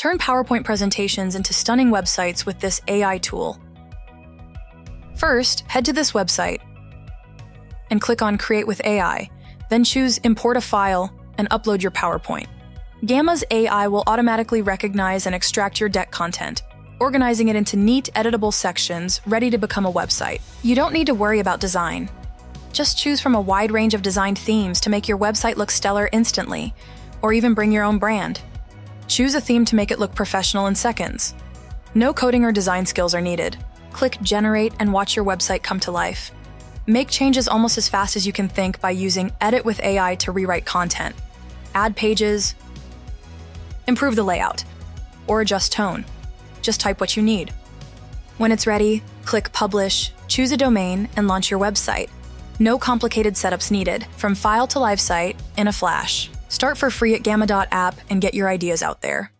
Turn PowerPoint presentations into stunning websites with this AI tool. First, head to this website and click on Create with AI, then choose Import a File and upload your PowerPoint. Gamma's AI will automatically recognize and extract your deck content, organizing it into neat, editable sections ready to become a website. You don't need to worry about design. Just choose from a wide range of design themes to make your website look stellar instantly, or even bring your own brand. Choose a theme to make it look professional in seconds. No coding or design skills are needed. Click Generate and watch your website come to life. Make changes almost as fast as you can think by using Edit with AI to rewrite content, add pages, improve the layout, or adjust tone. Just type what you need. When it's ready, click Publish, choose a domain, and launch your website. No complicated setups needed, from file to live site in a flash. Start for free at gamma.app and get your ideas out there.